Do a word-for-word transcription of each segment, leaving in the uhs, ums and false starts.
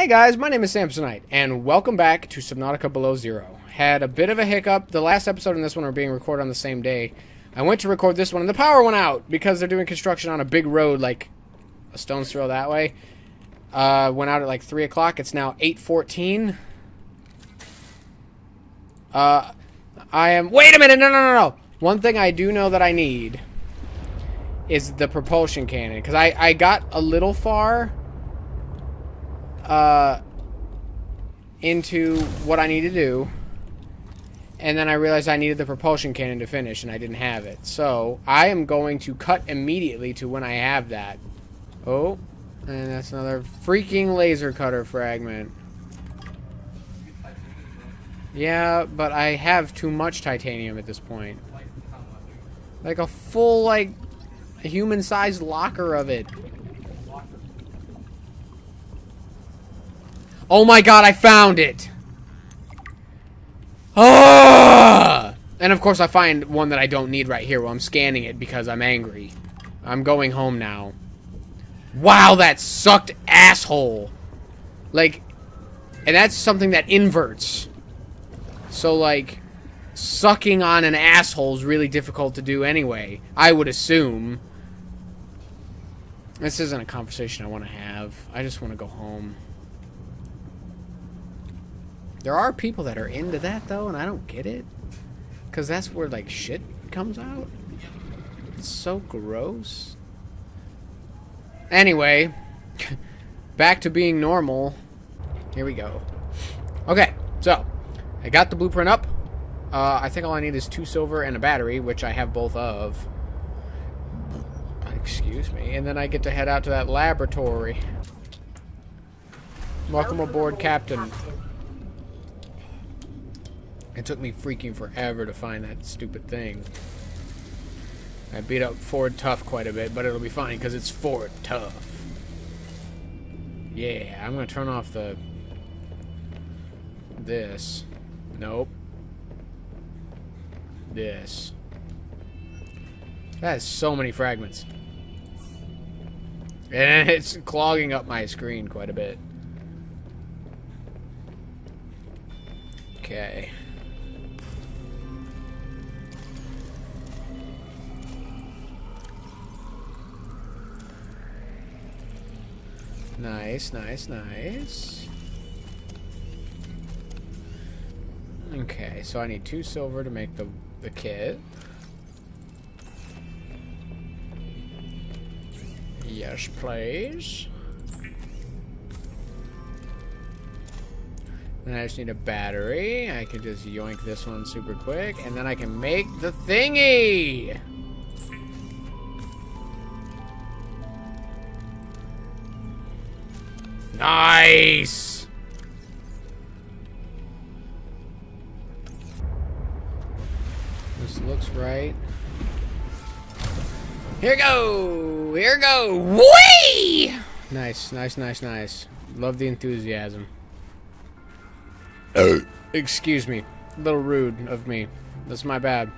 Hey guys, my name is Samsonite, and welcome back to Subnautica Below Zero. Had a bit of a hiccup. The last episode and this one are being recorded on the same day. I went to record this one, and the power went out because they're doing construction on a big road, like a stone's throw that way. Uh, went out at like three o'clock. It's now eight fourteen. Uh, I am... Wait a minute! No, no, no, no! One thing I do know that I need is the propulsion cannon, because I, I got a little far... Uh, into what I need to do, and then I realized I needed the propulsion cannon to finish, and I didn't have it. So I am going to cut immediately to when I have that. Oh, and that's another freaking laser cutter fragment. Yeah, but I have too much titanium at this point. Like a full, like, human-sized locker of it. Oh my god, I found it! Ah! And of course I find one that I don't need right here while I'm scanning it because I'm angry. I'm going home now. Wow, that sucked, asshole! Like, and that's something that inverts. So, like, sucking on an asshole is really difficult to do anyway, I would assume. This isn't a conversation I want to have. I just want to go home. There are people that are into that, though, and I don't get it. Because that's where, like, shit comes out. It's so gross. Anyway, back to being normal. Here we go. Okay, so, I got the blueprint up. Uh, I think all I need is two silver and a battery, which I have both of. Excuse me. And then I get to head out to that laboratory. Welcome aboard, Captain. It took me freaking forever to find that stupid thing. I beat up Ford Tough quite a bit, but it'll be fine because it's Ford Tough. Yeah, I'm going to turn off the... This. Nope. This. That has so many fragments. And it's clogging up my screen quite a bit. Okay. Nice, nice, nice. Okay, so I need two silver to make the, the kit. Yes, please. And I just need a battery. I can just yoink this one super quick, and then I can make the thingy! Nice! This looks right. Here go! Here go! Whee! Nice, nice, nice, nice. Love the enthusiasm. Excuse me. A little rude of me. That's my bad.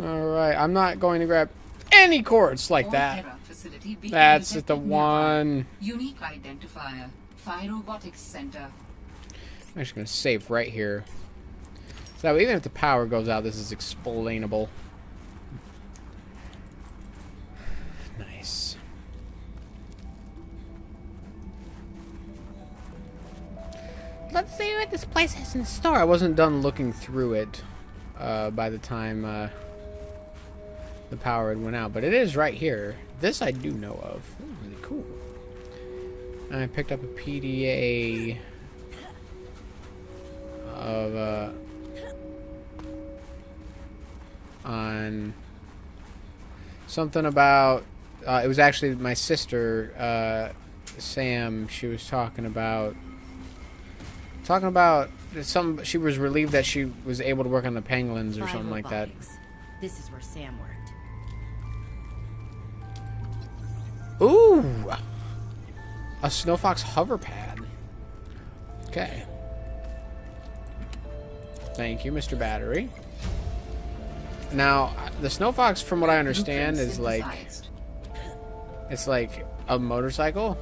Alright, I'm not going to grab... any quartz like that. That's the one. Unique identifier. Fire Robotics Center. I'm actually going to save right here. So even if the power goes out, this is explainable. Nice. Let's see what this place has in store. I wasn't done looking through it uh, by the time... Uh, the power had went out, but it is right here. This I do know of. Ooh, really cool. And I picked up a P D A of uh, on something about uh, it was actually my sister uh, Sam. She was talking about talking about some. She was relieved that she was able to work on the penguins or something like that. This is where Sam worked. Ooh! A Snowfox hover pad. Okay. Thank you, Mister Battery. Now, the Snowfox, from what I understand, is like... It's like a motorcycle.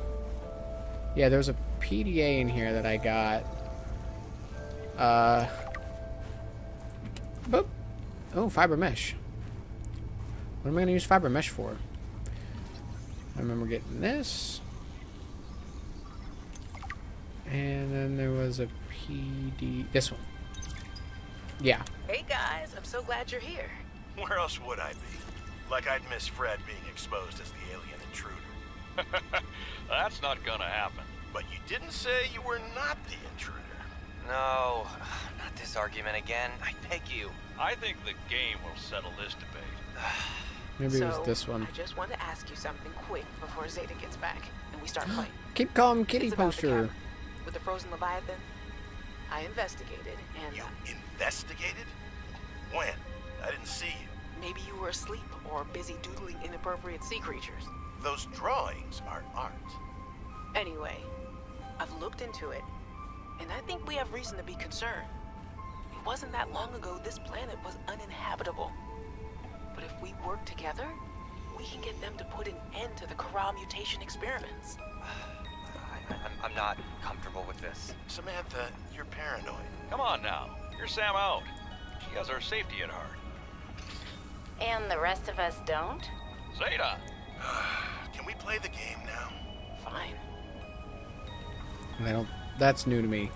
Yeah, there's a P D A in here that I got. Uh. Boop. Oh, fiber mesh. What am I going to use fiber mesh for? I remember getting this. And then there was a P D... This one. Yeah. Hey guys, I'm so glad you're here. Where else would I be? Like I'd miss Fred being exposed as the alien intruder. That's not gonna happen. But you didn't say you were not the intruder. No, not this argument again. I beg you. I think the game will settle this debate. Maybe so, it was this one. I just want to ask you something quick before Zeta gets back and we start playing. Keep calm, kitty poster. With the frozen Leviathan, I investigated and... You investigated? When? I didn't see you. Maybe you were asleep or busy doodling inappropriate sea creatures. Those drawings are art. Anyway, I've looked into it, and I think we have reason to be concerned. It wasn't that long ago this planet was uninhabitable. But if we work together, we can get them to put an end to the Corral mutation experiments. I'm, I'm not comfortable with this. Samantha, you're paranoid. Come on now. You're Sam out. She has our safety at heart. And the rest of us don't? Zeta! Can we play the game now? Fine. I don't... That's new to me.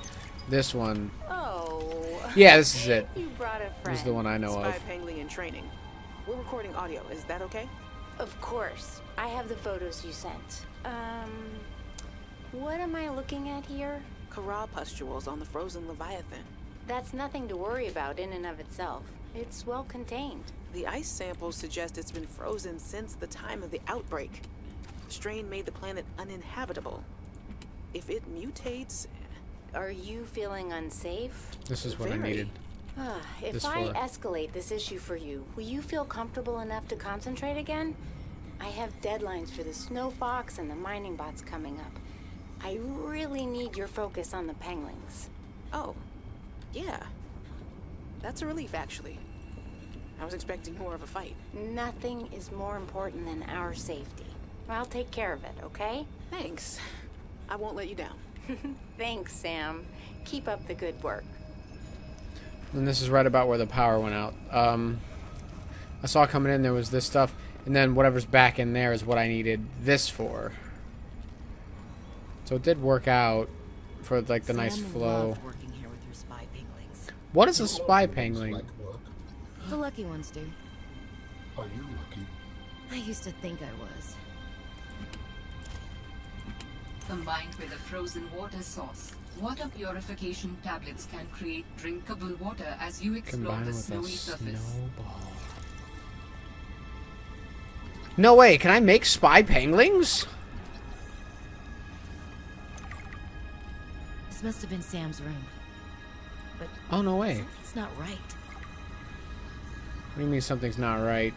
This one... Oh... Yeah, this is it. You brought a friend. This is the one I know Spy of. Pangling in training. We're recording audio. Is that okay? Of course. I have the photos you sent. Um... What am I looking at here? Corral pustules on the frozen Leviathan. That's nothing to worry about in and of itself. It's well contained. The ice samples suggest it's been frozen since the time of the outbreak. The strain made the planet uninhabitable. If it mutates... Are you feeling unsafe? This is what Very. I needed. Uh, if this I far. escalate this issue for you, will you feel comfortable enough to concentrate again? I have deadlines for the Snow Fox and the mining bots coming up. I really need your focus on the Panglings. Oh, yeah. That's a relief, actually. I was expecting more of a fight. Nothing is more important than our safety. I'll take care of it, okay? Thanks. I won't let you down. Thanks, Sam. Keep up the good work. And this is right about where the power went out. Um, I saw coming in there was this stuff, and then whatever's back in there is what I needed this for. So it did work out for like the Sam nice flow. Working here with your spy panglings. What is a spy pangling? Like the lucky ones do. Are you lucky? I used to think I was. Combined with a frozen water source, water purification tablets can create drinkable water as you explore Combined the snowy with a surface. Snowball. No way! Can I make spy panglings? This must have been Sam's room. But oh, no way. Something's not right. What do you mean something's not right?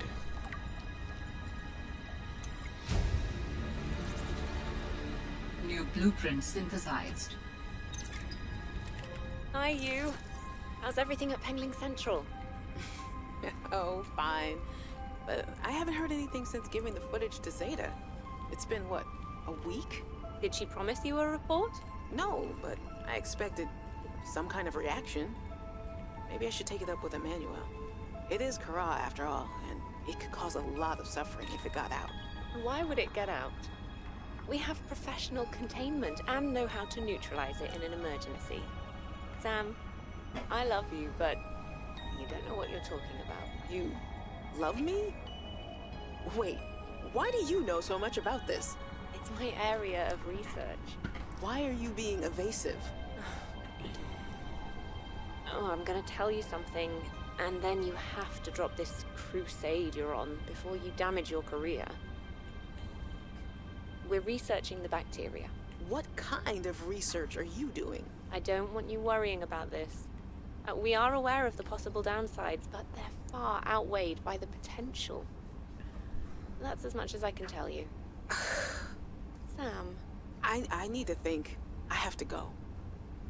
New blueprint synthesized. Hi, you. How's everything at Pengling Central? Oh, fine. But I haven't heard anything since giving the footage to Zeta. It's been, what, a week? Did she promise you a report? No, but I expected some kind of reaction. Maybe I should take it up with Emmanuel. It is Corral, after all, and it could cause a lot of suffering if it got out. Why would it get out? We have professional containment and know how to neutralize it in an emergency. Sam, I love you, but you don't know what you're talking about. You love me? Wait, why do you know so much about this? It's my area of research. Why are you being evasive? Oh, I'm gonna tell you something, and then you have to drop this crusade you're on before you damage your career. We're researching the bacteria. What kind of research are you doing? I don't want you worrying about this. Uh, we are aware of the possible downsides, but they're far outweighed by the potential. That's as much as I can tell you. Sam... I, I need to think. I have to go.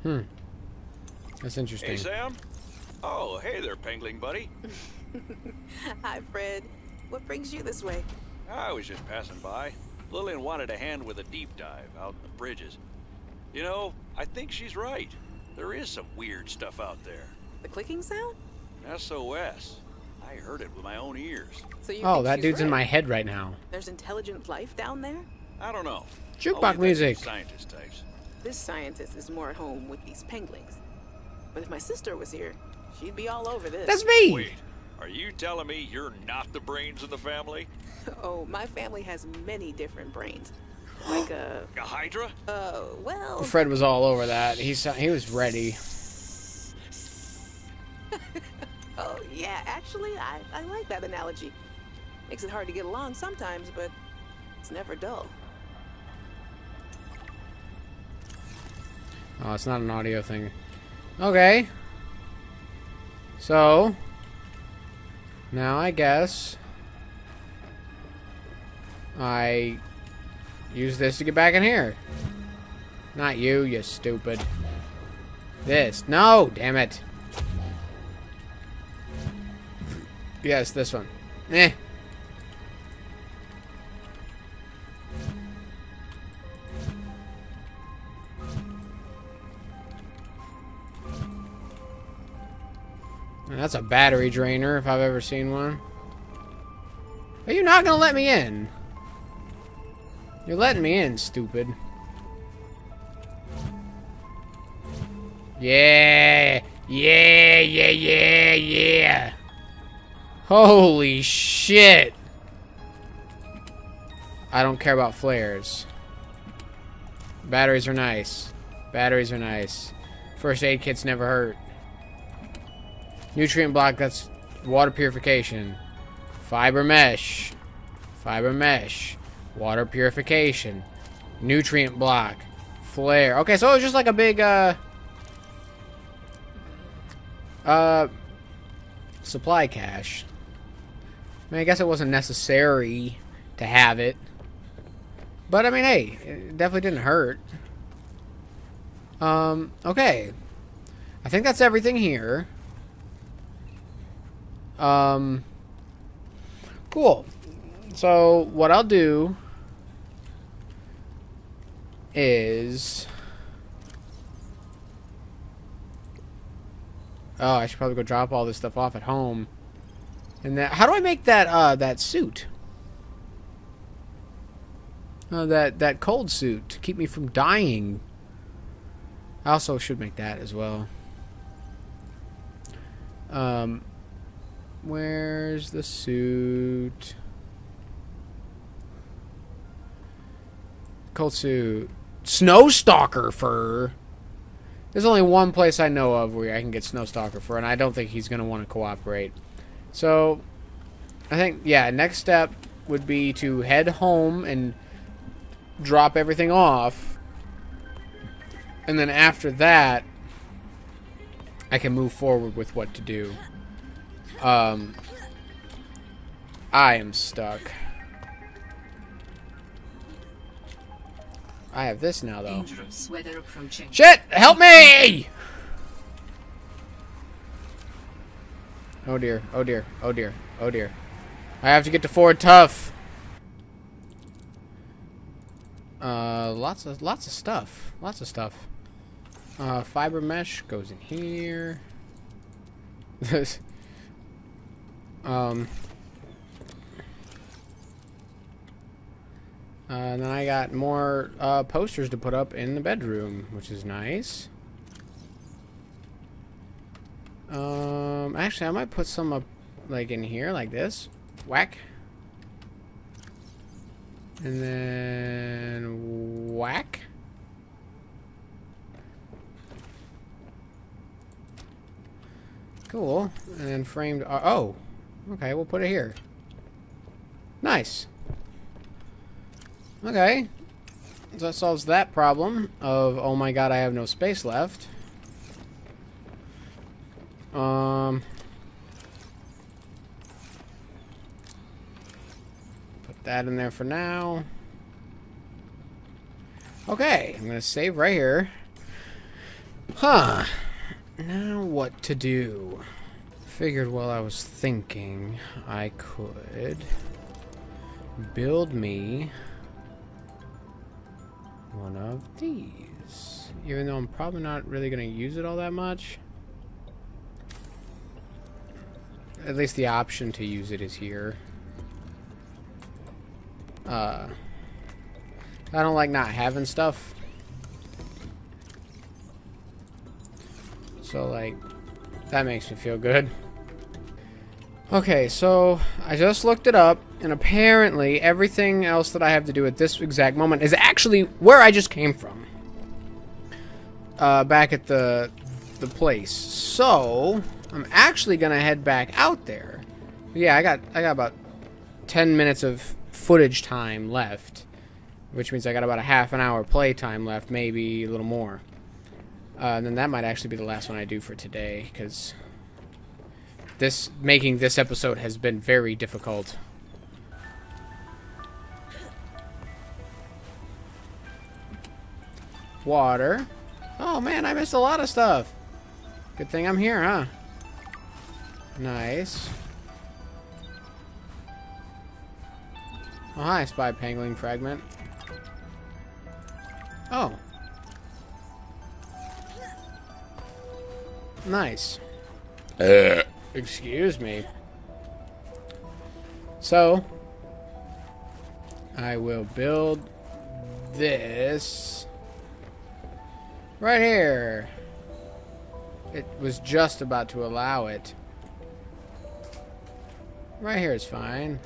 Hmm. That's interesting. Hey, Sam. Oh, hey there, Pangling buddy. Hi, Fred. What brings you this way? I was just passing by. Lillian wanted a hand with a deep dive out in the bridges. You know, I think she's right. There is some weird stuff out there. The clicking sound? S O S. I heard it with my own ears. So you oh, that dude's right in my head right now. There's intelligent life down there? I don't know. Jukebox music. Scientist types. This scientist is more at home with these penguins. But if my sister was here, she'd be all over this. That's me! Wait, are you telling me you're not the brains in the family? Oh, my family has many different brains. Like a... a hydra? Uh, well... Fred was all over that. He, he was ready. Oh, yeah, actually, I, I like that analogy. Makes it hard to get along sometimes, but it's never dull. Oh, it's not an audio thing. Okay. So. Now I guess. I use this to get back in here. Not you, you stupid. This. No, damn it. Yes, this one. Eh. That's a battery drainer if I've ever seen one. Are you not gonna let me in? You're letting me in, stupid. Yeah! Yeah, yeah, yeah, yeah! Holy shit! I don't care about flares. Batteries are nice. Batteries are nice. First aid kits never hurt. Nutrient block, that's water purification. Fiber mesh. Fiber mesh. Water purification. Nutrient block. Flare. Okay, so it was just like a big, uh... Uh... supply cache. I mean, I guess it wasn't necessary to have it. But, I mean, hey, it definitely didn't hurt. Um, okay. I think that's everything here. Um, cool. So what I'll do is, oh, I should probably go drop all this stuff off at home. And that, how do I make that, uh, that suit? Uh, that, that cold suit to keep me from dying. I also should make that as well. Um, Where's the suit? Cold suit. Snowstalker fur. There's only one place I know of where I can get Snowstalker fur, and I don't think he's going to want to cooperate. So, I think, yeah, next step would be to head home and drop everything off. And then after that, I can move forward with what to do. Um, I am stuck. I have this now, though. Shit! Help me! Oh dear, oh dear, oh dear, oh dear. I have to get to Fort Tough. Uh, lots of, lots of stuff. Lots of stuff. Uh, fiber mesh goes in here. This... Um, uh, and then I got more uh, posters to put up in the bedroom, which is nice. Um, actually, I might put some up, like, in here, like this. Whack. And then... whack. Cool. And then framed... Uh, oh! Okay, we'll put it here. Nice. Okay. So that solves that problem of, oh my god, I have no space left. Um. Put that in there for now. Okay, I'm gonna save right here. Huh. Now what to do? Figured while I was thinking I could build me one of these. Even though I'm probably not really going to use it all that much. At least the option to use it is here. Uh, I don't like not having stuff. So, like, that makes me feel good. Okay, so I just looked it up, and apparently everything else that I have to do at this exact moment is actually where I just came from. Uh, back at the, the place. So, I'm actually gonna head back out there. Yeah, I got, I got about ten minutes of footage time left, which means I got about a half an hour play time left, maybe a little more. Uh, and then that might actually be the last one I do for today, because this, making this episode has been very difficult. Water. Oh man, I missed a lot of stuff. Good thing I'm here, huh? Nice. Oh hi, spy pangolin fragment. Oh. Nice. Uh. Excuse me. So, I will build this right here. It was just about to allow it. Right here is fine.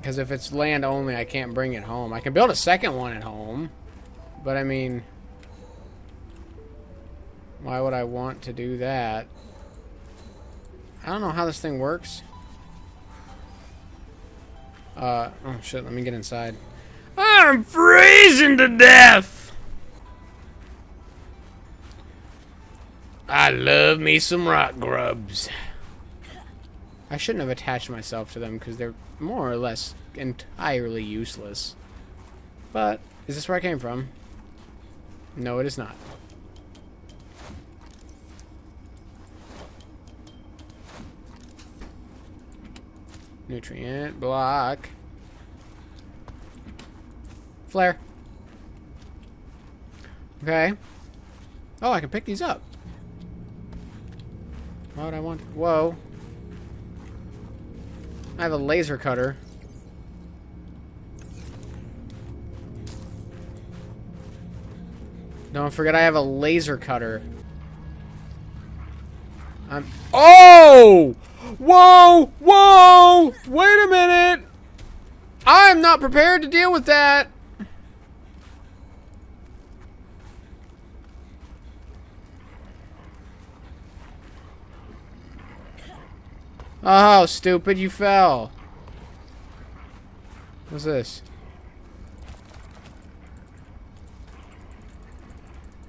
Because if it's land only, I can't bring it home. I can build a second one at home. But I mean, why would I want to do that? I don't know how this thing works. Uh, oh shit, let me get inside. I'm freezing to death! I love me some rock grubs. I shouldn't have attached myself to them because they're more or less entirely useless. But, is this where I came from? No, it is not. Nutrient block. Flare. Okay. Oh, I can pick these up. Why would I want to? Whoa. I have a laser cutter. Don't forget I have a laser cutter. I'm... Oh! Whoa! Whoa! Wait a minute! I'm not prepared to deal with that! Oh, stupid, you fell. What's this?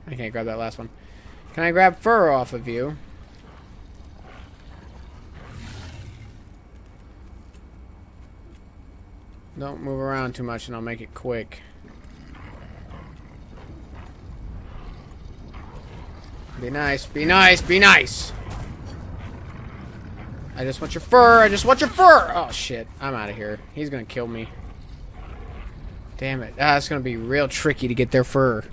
I can't grab that last one. Can I grab fur off of you? Don't move around too much and I'll make it quick. Be nice, be nice, be nice! I just want your fur, I just want your fur! Oh shit, I'm out of here. He's gonna kill me. Damn it, ah, it's gonna be real tricky to get their fur.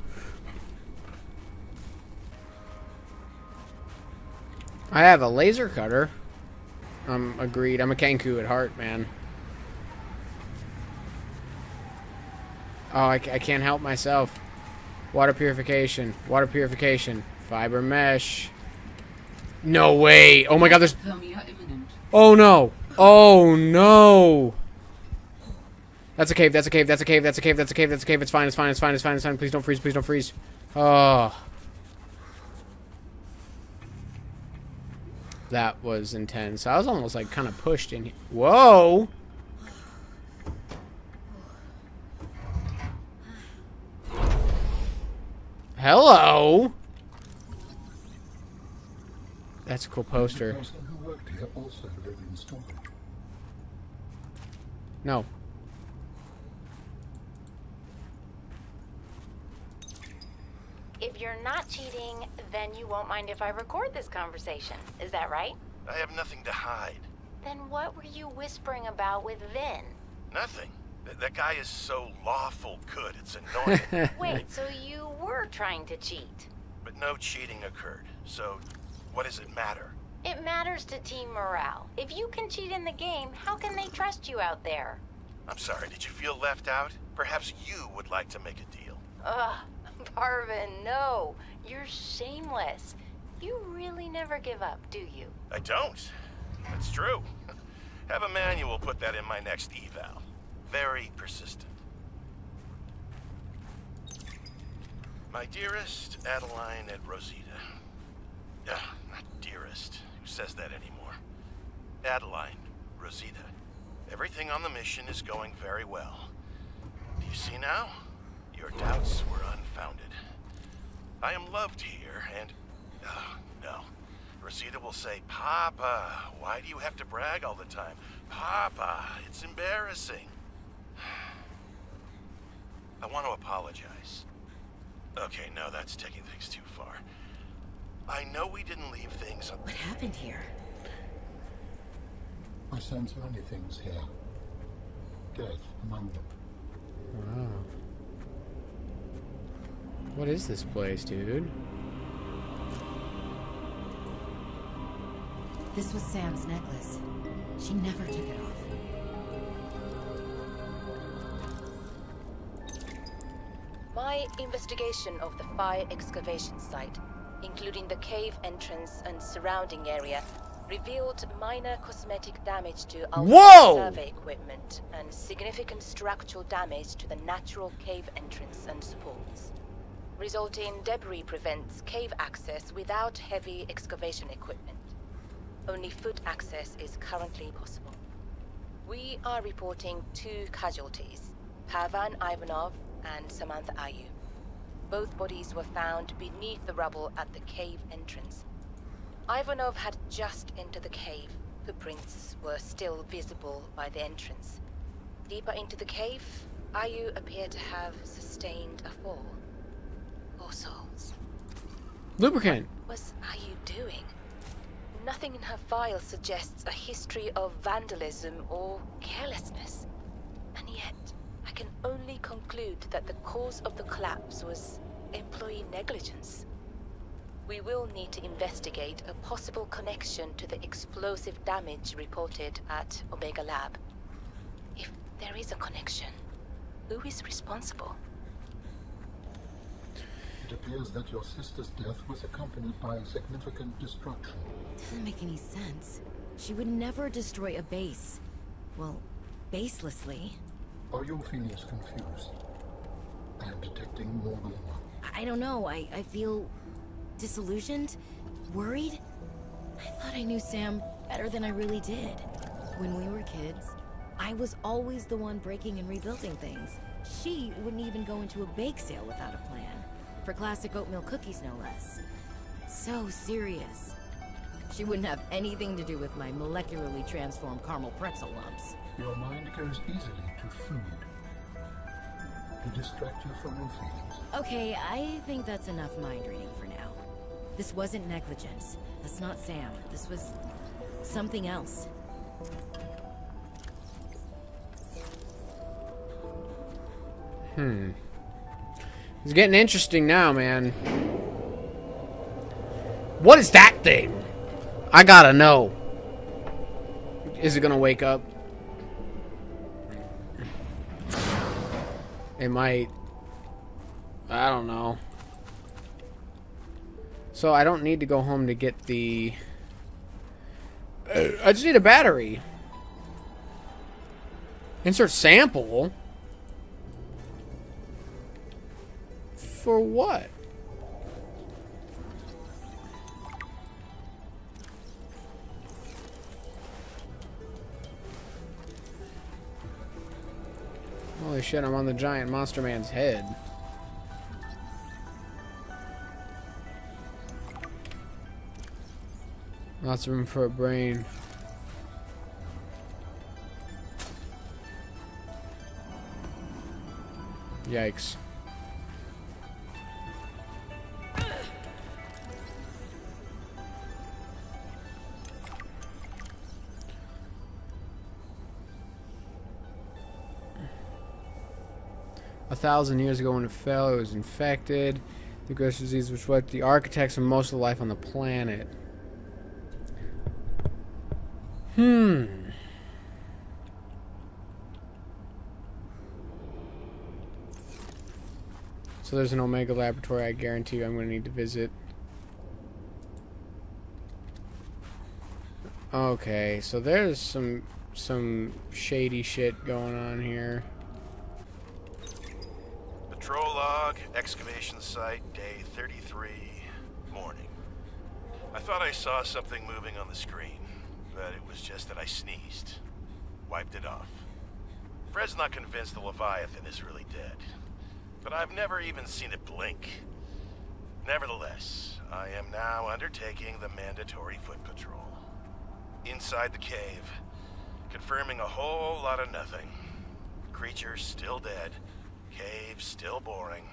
I have a laser cutter. I'm agreed, I'm a Kenku at heart, man. Oh, I, I can't help myself. Water purification. Water purification. Fiber mesh. No way. Oh my god, there's... Oh no. Oh no. That's a cave. That's a cave. That's a cave. That's a cave. That's a cave. That's a cave. It's fine. It's fine. It's fine. It's fine. It's fine. Please don't freeze. Please don't freeze. Oh. That was intense. I was almost like kind of pushed in here. Whoa. Hello. That's a cool poster. No. If you're not cheating, then you won't mind if I record this conversation. Is that right? I have nothing to hide. Then what were you whispering about with Vin? Nothing. That guy is so lawful good, it's annoying. Wait, so you were trying to cheat? But no cheating occurred, so what does it matter? It matters to team morale. If you can cheat in the game, how can they trust you out there? I'm sorry, did you feel left out? Perhaps you would like to make a deal. Ugh, Parvan, no. You're shameless. You really never give up, do you? I don't. That's true. Have Emmanuel put that in my next eval. Very persistent. My dearest Adeline and Rosita. Ugh, not dearest. Who says that anymore? Adeline, Rosita. Everything on the mission is going very well. Do you see now? Your doubts were unfounded. I am loved here, and... Oh, no. Rosita will say, Papa, why do you have to brag all the time? Papa, it's embarrassing. I want to apologize. Okay, no, that's taking things too far. I know we didn't leave things... What happened here? I sense many things here. Death among them. Wow. What is this place, dude? This was Sam's necklace. She never took it off. My investigation of the fire excavation site, including the cave entrance and surrounding area, revealed minor cosmetic damage to our survey equipment and significant structural damage to the natural cave entrance and supports. Resulting debris prevents cave access without heavy excavation equipment. Only foot access is currently possible. We are reporting two casualties, Parvan Ivanov and Samantha Ayu. Both bodies were found beneath the rubble at the cave entrance. Ivanov had just entered the cave. Footprints were still visible by the entrance. Deeper into the cave, Ayu appeared to have sustained a fall. Poor souls. Lubricant! What was Ayu doing? Nothing in her file suggests a history of vandalism or carelessness. And yet, I can only conclude that the cause of the collapse was employee negligence. We will need to investigate a possible connection to the explosive damage reported at Omega Lab. If there is a connection, who is responsible? It appears that your sister's death was accompanied by significant destruction. Doesn't make any sense. She would never destroy a base. Well, baselessly. Are your feelings confused? I am detecting more than one. I don't know. I, I feel disillusioned, worried. I thought I knew Sam better than I really did. When we were kids, I was always the one breaking and rebuilding things. She wouldn't even go into a bake sale without a plan. For classic oatmeal cookies, no less. So serious. She wouldn't have anything to do with my molecularly transformed caramel pretzel lumps. Your mind goes easily to food. To distract you from your feelings. Okay, I think that's enough mind reading for now. This wasn't negligence. That's not Sam. This was something else. Hmm. It's getting interesting now, man. What is that thing? I gotta know. Is it gonna wake up? It might. I don't know. So I don't need to go home to get the... I just need a battery. Insert sample? For what? Holy shit, I'm on the giant monster man's head. Lots of room for a brain. Yikes. a thousand years ago when it fell. It was infected. The gross disease was what the architects of most of the life on the planet. Hmm. So there's an Omega laboratory. I guarantee you I'm going to need to visit. Okay, so there's some some shady shit going on here. Patrol log, excavation site, day thirty-three, morning. I thought I saw something moving on the screen, but it was just that I sneezed. Wiped it off. Fred's not convinced the Leviathan is really dead, but I've never even seen it blink. Nevertheless, I am now undertaking the mandatory foot patrol. Inside the cave, confirming a whole lot of nothing. Creatures still dead, cave still boring.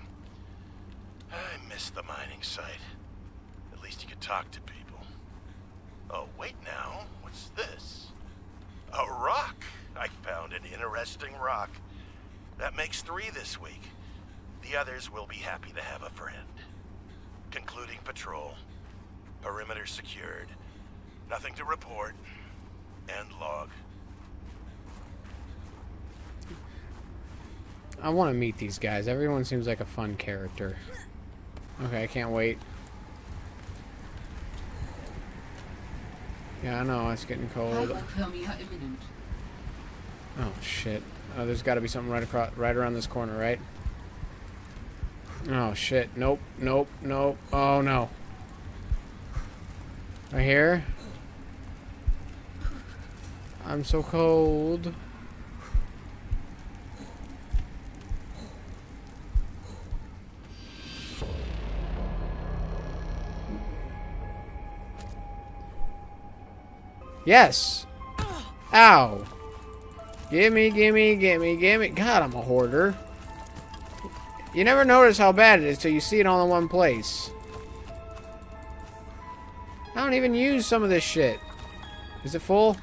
I miss the mining site. At least you could talk to people. Oh, wait now, what's this? A rock! I found an interesting rock. That makes three this week. The others will be happy to have a friend. Concluding patrol. Perimeter secured. Nothing to report. End log. I want to meet these guys. Everyone seems like a fun character. Okay, I can't wait. Yeah, I know. It's getting cold. Oh, shit. Oh, there's got to be something right across, right around this corner, right? Oh, shit. Nope. Nope. Nope. Oh, no. Right here? I'm so cold. Yes! Ow! Gimme, gimme, gimme, gimme. God, I'm a hoarder. You never notice how bad it is till you see it all in one place. I don't even use some of this shit. Is it full?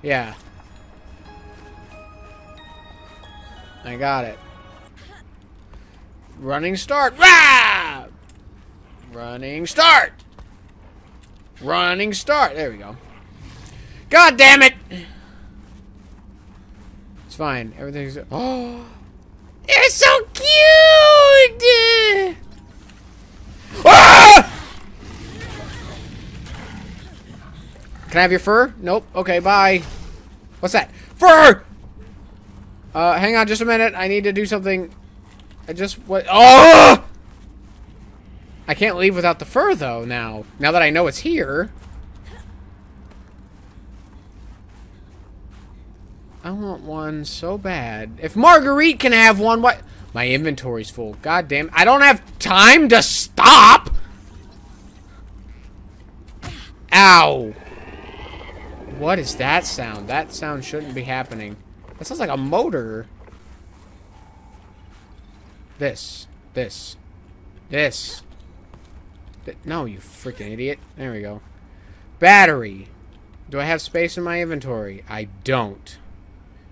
Yeah. I got it. Running start. Rah! Running start. Running start. There we go. God damn it! It's fine. Everything's. Oh! You're so cute! Ah! Can I have your fur? Nope. Okay, bye. What's that? Fur! Uh, hang on just a minute. I need to do something. I just... what? Oh! I can't leave without the fur, though, now. Now that I know it's here. I want one so bad. If Marguerite can have one, what? My inventory's full. God damn. I don't have time to stop! Ow. What is that sound? That sound shouldn't be happening. That sounds like a motor. This. This. This. Th- no, you freaking idiot. There we go. Battery. Do I have space in my inventory? I don't.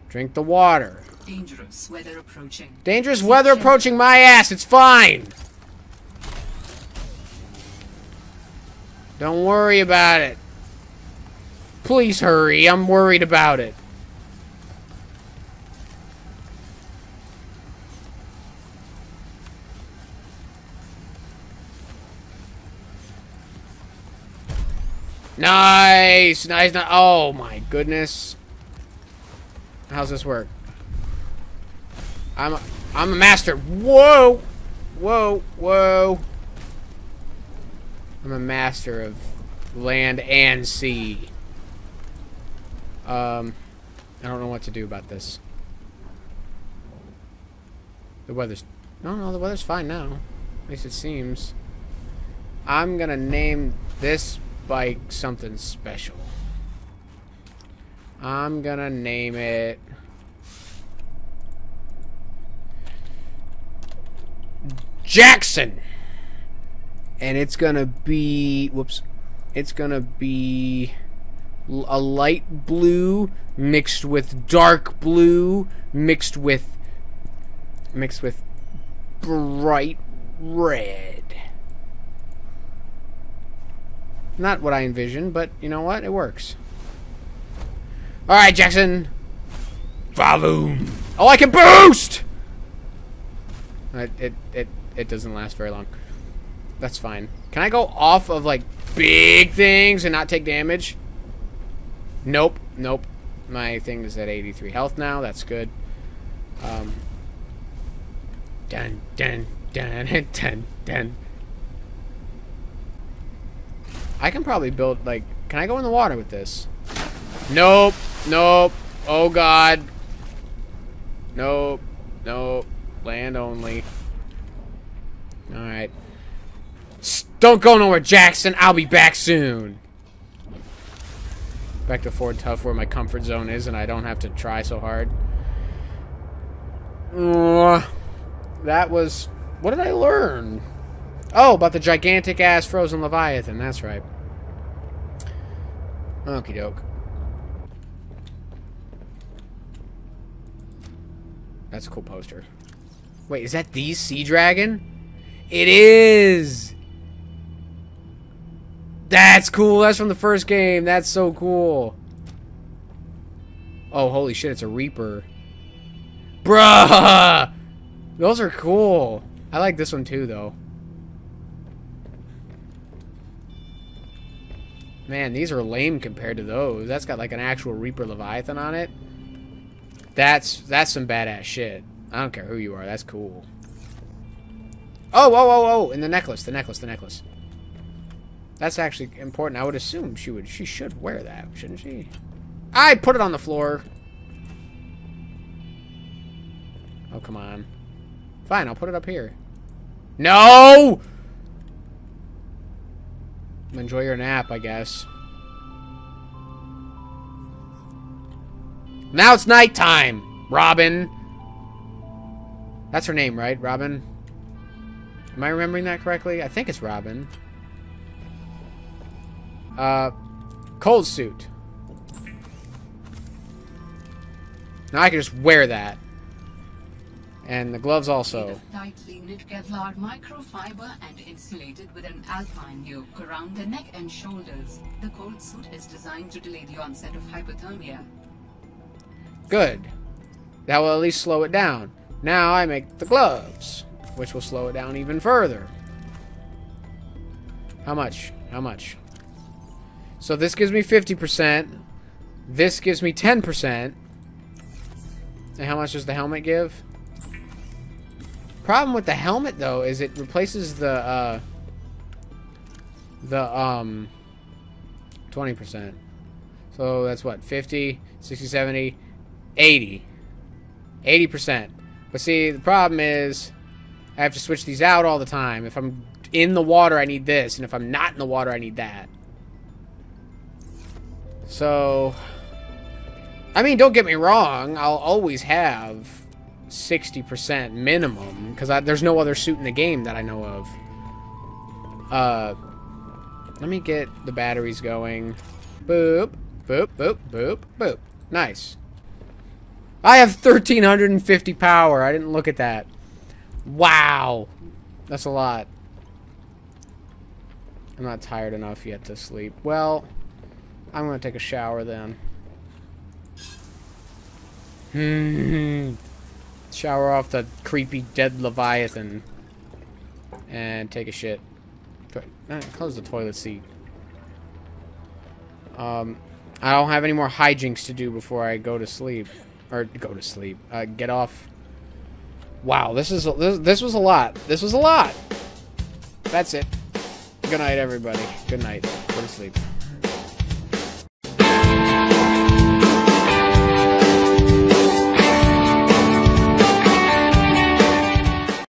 Drink the water. Dangerous weather approaching. Dangerous weather approaching my ass. It's fine. Don't worry about it. Please hurry, I'm worried about it. Nice! Nice, nice. Oh my goodness. How's this work? I'm a, I'm a master. Whoa! Whoa, whoa. I'm a master of land and sea. Um, I don't know what to do about this. The weather's... No, no, the weather's fine now. At least it seems. I'm gonna name this bike something special. I'm gonna name it... Jackson! And it's gonna be... Whoops. It's gonna be... a light blue mixed with dark blue mixed with mixed with bright red. Not what I envisioned, but you know what? It works. Alright, Jackson. Volume. Oh, I can boost! It, it, it, it doesn't last very long. That's fine. Can I go off of, like, big things and not take damage? Nope. Nope. My thing is at eighty-three health now. That's good. Um. Dun, dun, dun, dun, dun. I can probably build, like... Can I go in the water with this? Nope. Nope. Oh, God. Nope. Nope. Land only. Alright. Don't go nowhere, Jackson. I'll be back soon. Back to Ford Tough, where my comfort zone is, and I don't have to try so hard. Uh, that was... What did I learn? Oh, about the gigantic-ass frozen Leviathan. That's right. Okie doke. That's a cool poster. Wait, is that the sea dragon? It is! That's cool! That's from the first game! That's so cool! Oh, holy shit, it's a Reaper. Bruh! Those are cool. I like this one too, though. Man, these are lame compared to those. That's got like an actual Reaper Leviathan on it. That's, that's some badass shit. I don't care who you are, that's cool. Oh, oh, oh, oh! And the necklace, the necklace, the necklace. That's actually important. I would assume she would. She should wear that, shouldn't she? I put it on the floor. Oh, come on. Fine, I'll put it up here. No! Enjoy your nap, I guess. Now it's nighttime, Robin. That's her name, right? Robin? Am I remembering that correctly? I think it's Robin. Uh, cold suit. Now I can just wear that. And the gloves also. It is tightly knit Kevlar microfiber and insulated with an alpine yoke around the neck and shoulders. The cold suit is designed to delay the onset of hypothermia. Good. That will at least slow it down. Now I make the gloves, which will slow it down even further. How much? How much? So this gives me fifty percent. This gives me ten percent. And how much does the helmet give? Problem with the helmet, though, is it replaces the, uh... The, um... twenty percent. So that's what? fifty, sixty, seventy, eighty. eighty percent. But see, the problem is... I have to switch these out all the time. If I'm in the water, I need this. And if I'm not in the water, I need that. So, I mean, don't get me wrong. I'll always have sixty percent minimum, because there's no other suit in the game that I know of. Uh, let me get the batteries going. Boop, boop, boop, boop, boop. Nice. I have one thousand three hundred fifty power. I didn't look at that. Wow. That's a lot. I'm not tired enough yet to sleep. Well... I'm gonna take a shower then. Hmm. Shower off the creepy dead Leviathan. And take a shit. Close the toilet seat. Um, I don't have any more hijinks to do before I go to sleep. Or go to sleep. Uh, get off. Wow, this is a, this, this was a lot. This was a lot. That's it. Good night, everybody. Good night. Go to sleep.